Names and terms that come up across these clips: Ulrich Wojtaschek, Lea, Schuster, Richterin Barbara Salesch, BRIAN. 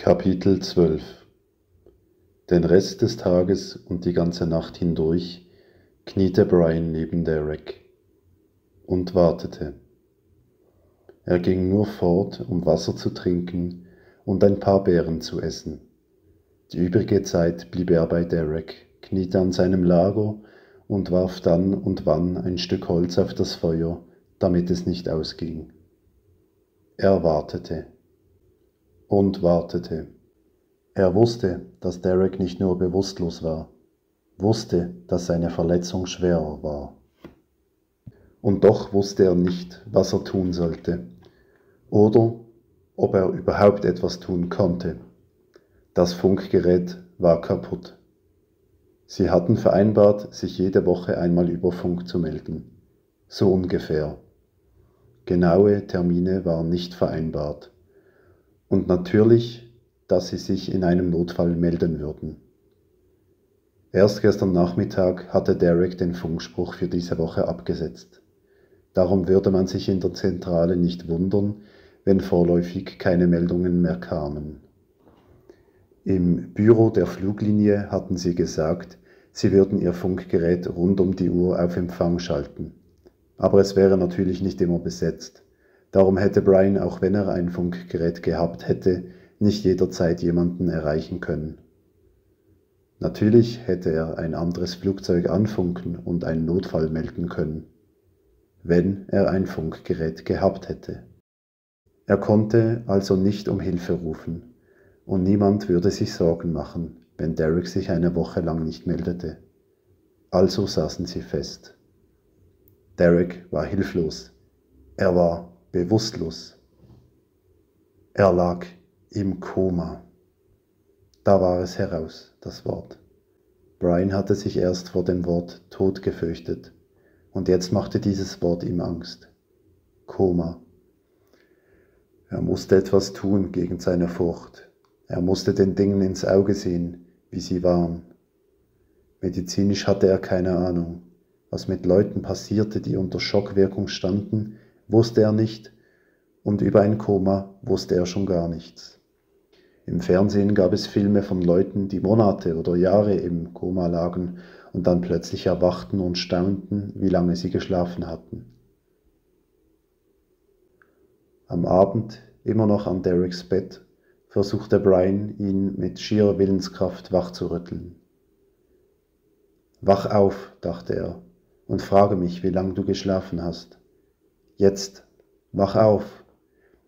Kapitel 12 Den Rest des Tages und die ganze Nacht hindurch kniete Brian neben Derek und wartete. Er ging nur fort, um Wasser zu trinken und ein paar Beeren zu essen. Die übrige Zeit blieb er bei Derek, kniete an seinem Lager und warf dann und wann ein Stück Holz auf das Feuer, damit es nicht ausging. Er wartete. Und wartete. Er wusste, dass Derek nicht nur bewusstlos war, wusste, dass seine Verletzung schwerer war. Und doch wusste er nicht, was er tun sollte oder ob er überhaupt etwas tun konnte. Das Funkgerät war kaputt. Sie hatten vereinbart, sich jede Woche einmal über Funk zu melden. So ungefähr. Genaue Termine waren nicht vereinbart. Und natürlich, dass sie sich in einem Notfall melden würden. Erst gestern Nachmittag hatte Derek den Funkspruch für diese Woche abgesetzt. Darum würde man sich in der Zentrale nicht wundern, wenn vorläufig keine Meldungen mehr kamen. Im Büro der Fluglinie hatten sie gesagt, sie würden ihr Funkgerät rund um die Uhr auf Empfang schalten. Aber es wäre natürlich nicht immer besetzt. Darum hätte Brian, auch wenn er ein Funkgerät gehabt hätte, nicht jederzeit jemanden erreichen können. Natürlich hätte er ein anderes Flugzeug anfunken und einen Notfall melden können, wenn er ein Funkgerät gehabt hätte. Er konnte also nicht um Hilfe rufen, und niemand würde sich Sorgen machen, wenn Derek sich eine Woche lang nicht meldete. Also saßen sie fest. Derek war hilflos. Er war bewusstlos. Er lag im Koma. Da war es heraus, das Wort. Brian hatte sich erst vor dem Wort Tod gefürchtet und jetzt machte dieses Wort ihm Angst. Koma. Er musste etwas tun gegen seine Furcht. Er musste den Dingen ins Auge sehen, wie sie waren. Medizinisch hatte er keine Ahnung, was mit Leuten passierte, die unter Schockwirkung standen, wusste er nicht, und über ein Koma wusste er schon gar nichts. Im Fernsehen gab es Filme von Leuten, die Monate oder Jahre im Koma lagen und dann plötzlich erwachten und staunten, wie lange sie geschlafen hatten. Am Abend, immer noch an Dereks Bett, versuchte Brian, ihn mit schierer Willenskraft wachzurütteln. »Wach auf«, dachte er, »und frage mich, wie lange du geschlafen hast. Jetzt, wach auf.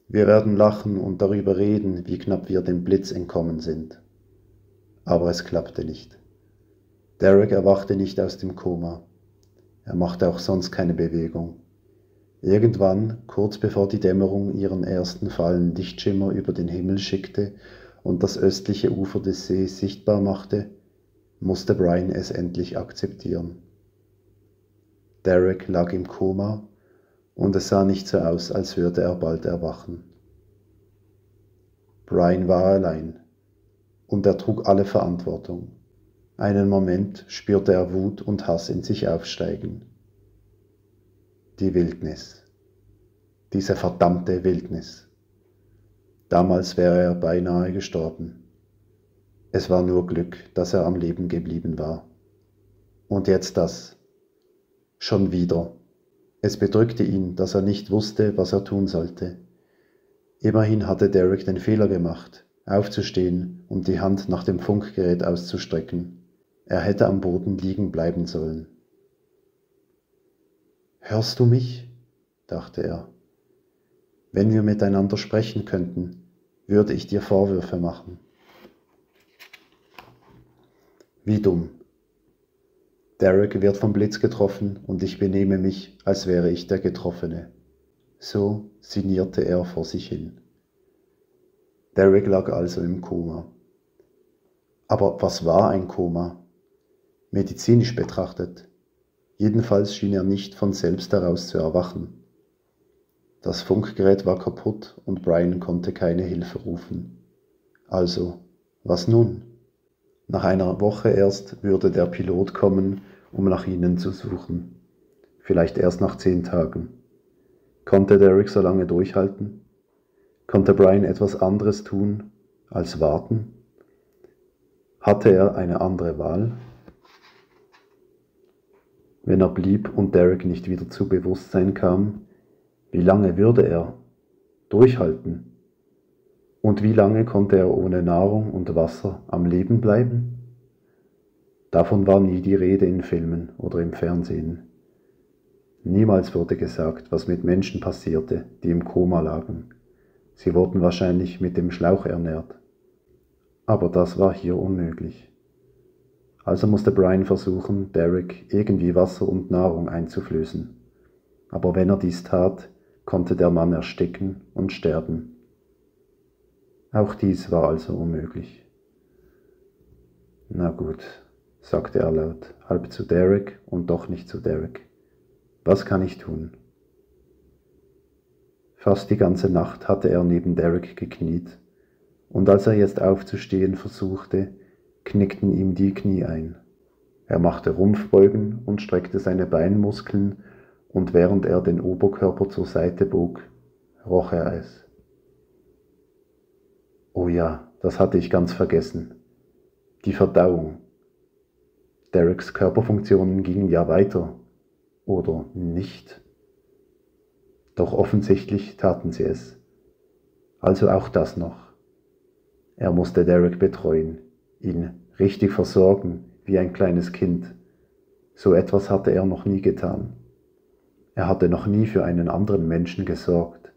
Wir werden lachen und darüber reden, wie knapp wir dem Blitz entkommen sind.« Aber es klappte nicht. Derek erwachte nicht aus dem Koma. Er machte auch sonst keine Bewegung. Irgendwann, kurz bevor die Dämmerung ihren ersten fahlen Lichtschimmer über den Himmel schickte und das östliche Ufer des Sees sichtbar machte, musste Brian es endlich akzeptieren. Derek lag im Koma. Und es sah nicht so aus, als würde er bald erwachen. Brian war allein, und er trug alle Verantwortung. Einen Moment spürte er Wut und Hass in sich aufsteigen. Die Wildnis. Diese verdammte Wildnis. Damals wäre er beinahe gestorben. Es war nur Glück, dass er am Leben geblieben war. Und jetzt das. Schon wieder. Es bedrückte ihn, dass er nicht wusste, was er tun sollte. Immerhin hatte Derek den Fehler gemacht, aufzustehen und die Hand nach dem Funkgerät auszustrecken. Er hätte am Boden liegen bleiben sollen. »Hörst du mich?« dachte er. »Wenn wir miteinander sprechen könnten, würde ich dir Vorwürfe machen.« Wie dumm. Derek wird vom Blitz getroffen und ich benehme mich, als wäre ich der Getroffene. So sinnierte er vor sich hin. Derek lag also im Koma. Aber was war ein Koma? Medizinisch betrachtet. Jedenfalls schien er nicht von selbst daraus zu erwachen. Das Funkgerät war kaputt und Brian konnte keine Hilfe rufen. Also, was nun? Nach einer Woche erst würde der Pilot kommen, um nach ihnen zu suchen. Vielleicht erst nach 10 Tagen. Konnte Derek so lange durchhalten? Konnte Brian etwas anderes tun, als warten? Hatte er eine andere Wahl? Wenn er blieb und Derek nicht wieder zu Bewusstsein kam, wie lange würde er durchhalten? Und wie lange konnte er ohne Nahrung und Wasser am Leben bleiben? Davon war nie die Rede in Filmen oder im Fernsehen. Niemals wurde gesagt, was mit Menschen passierte, die im Koma lagen. Sie wurden wahrscheinlich mit dem Schlauch ernährt. Aber das war hier unmöglich. Also musste Brian versuchen, Derek irgendwie Wasser und Nahrung einzuflößen. Aber wenn er dies tat, konnte der Mann ersticken und sterben. Auch dies war also unmöglich. Na gut, sagte er laut, halb zu Derek und doch nicht zu Derek. Was kann ich tun? Fast die ganze Nacht hatte er neben Derek gekniet, und als er jetzt aufzustehen versuchte, knickten ihm die Knie ein. Er machte Rumpfbeugen und streckte seine Beinmuskeln, und während er den Oberkörper zur Seite bog, roch er es. Oh ja, das hatte ich ganz vergessen. Die Verdauung. Dereks Körperfunktionen gingen ja weiter. Oder nicht? Doch offensichtlich taten sie es. Also auch das noch. Er musste Derek betreuen, ihn richtig versorgen, wie ein kleines Kind. So etwas hatte er noch nie getan. Er hatte noch nie für einen anderen Menschen gesorgt.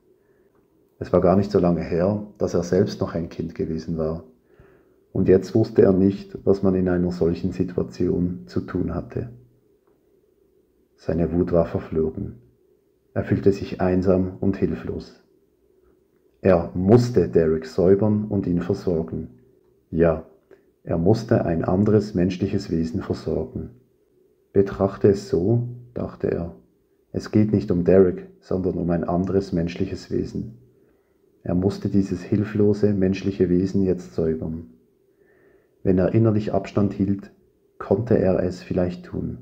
Es war gar nicht so lange her, dass er selbst noch ein Kind gewesen war. Und jetzt wusste er nicht, was man in einer solchen Situation zu tun hatte. Seine Wut war verflogen. Er fühlte sich einsam und hilflos. Er musste Derek säubern und ihn versorgen. Ja, er musste ein anderes menschliches Wesen versorgen. Betrachte es so, dachte er. Es geht nicht um Derek, sondern um ein anderes menschliches Wesen. Er musste dieses hilflose menschliche Wesen jetzt säubern. Wenn er innerlich Abstand hielt, konnte er es vielleicht tun.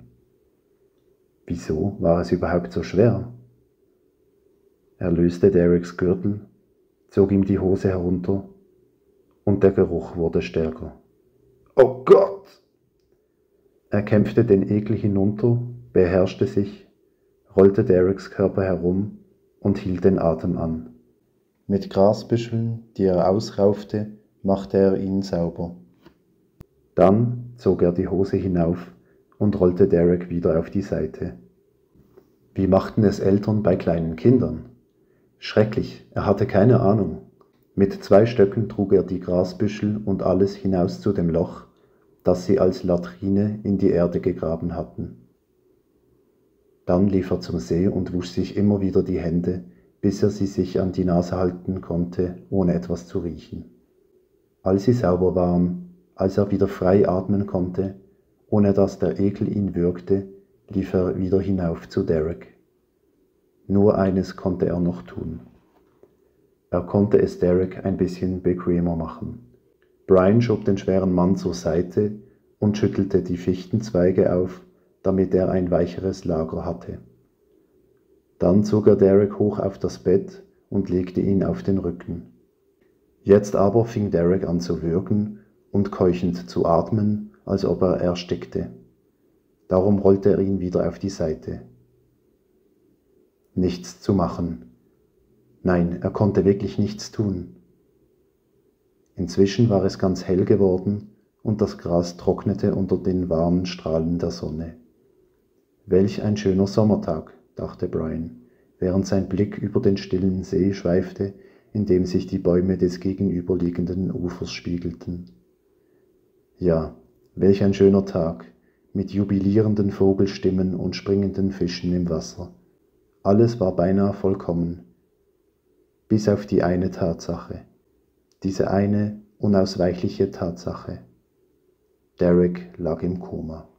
Wieso war es überhaupt so schwer? Er löste Dereks Gürtel, zog ihm die Hose herunter und der Geruch wurde stärker. Oh Gott! Er kämpfte den Ekel hinunter, beherrschte sich, rollte Dereks Körper herum und hielt den Atem an. Mit Grasbüscheln, die er ausraufte, machte er ihn sauber. Dann zog er die Hose hinauf und rollte Derek wieder auf die Seite. Wie machten es Eltern bei kleinen Kindern? Schrecklich, er hatte keine Ahnung. Mit 2 Stöcken trug er die Grasbüschel und alles hinaus zu dem Loch, das sie als Latrine in die Erde gegraben hatten. Dann lief er zum See und wusch sich immer wieder die Hände, bis er sie sich an die Nase halten konnte, ohne etwas zu riechen. Als sie sauber waren, als er wieder frei atmen konnte, ohne dass der Ekel ihn würgte, lief er wieder hinauf zu Derek. Nur eines konnte er noch tun. Er konnte es Derek ein bisschen bequemer machen. Brian schob den schweren Mann zur Seite und schüttelte die Fichtenzweige auf, damit er ein weicheres Lager hatte. Dann zog er Derek hoch auf das Bett und legte ihn auf den Rücken. Jetzt aber fing Derek an zu würgen und keuchend zu atmen, als ob er erstickte. Darum rollte er ihn wieder auf die Seite. Nichts zu machen. Nein, er konnte wirklich nichts tun. Inzwischen war es ganz hell geworden und das Gras trocknete unter den warmen Strahlen der Sonne. Welch ein schöner Sommertag, dachte Brian, während sein Blick über den stillen See schweifte, in dem sich die Bäume des gegenüberliegenden Ufers spiegelten. Ja, welch ein schöner Tag, mit jubilierenden Vogelstimmen und springenden Fischen im Wasser. Alles war beinahe vollkommen, bis auf die eine Tatsache. Diese eine unausweichliche Tatsache. Derek lag im Koma.